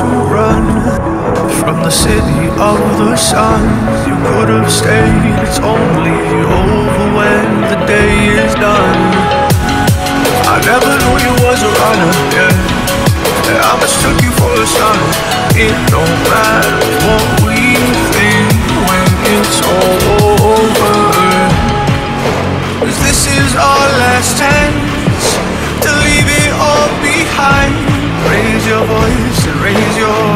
to run from the city of the sun. You could have stayed, it's only over when the day is done. I never knew you was a runner, yeah. I mistook you for a son. It don't matter what we think when it's all over, 'cause this is our last chance to leave it all behind. Raise your voice and raise your